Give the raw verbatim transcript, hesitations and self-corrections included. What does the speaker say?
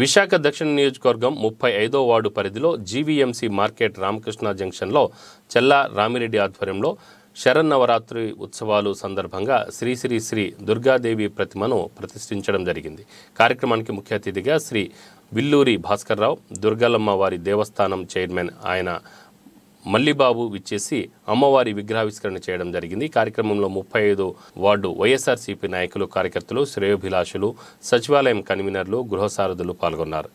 విశాఖ దక్షిణ నియోజకవర్గం ముప్పై ఐదవ వార్డు పరిధిలో జీవీఎంసీ మార్కెట్ రామకృష్ణ జంక్షన్లో చెల్లా రామిరెడ్డి ఆధ్వర్యంలో శరన్నవరాత్రి ఉత్సవాలు సందర్భంగా శ్రీ శ్రీ శ్రీ దుర్గాదేవి ప్రతిమను ప్రతిష్ఠించడం జరిగింది. కార్యక్రమానికి ముఖ్య అతిథిగా శ్రీ బిల్లూరి భాస్కర్ రావ్ దుర్గలమ్మ వారి దేవస్థానం చైర్మన్ ఆయన మల్లి బాబు విచ్చేసి అమ్మవారి విగ్రహావిష్కరణ చేయడం జరిగింది. కార్యక్రమంలో ముప్పై ఐదు వార్డు వైఎస్ఆర్సీపీ నాయకులు, కార్యకర్తలు, శ్రేయోభిలాషులు, సచివాలయం కన్వీనర్లు, గృహసారథులు పాల్గొన్నారు.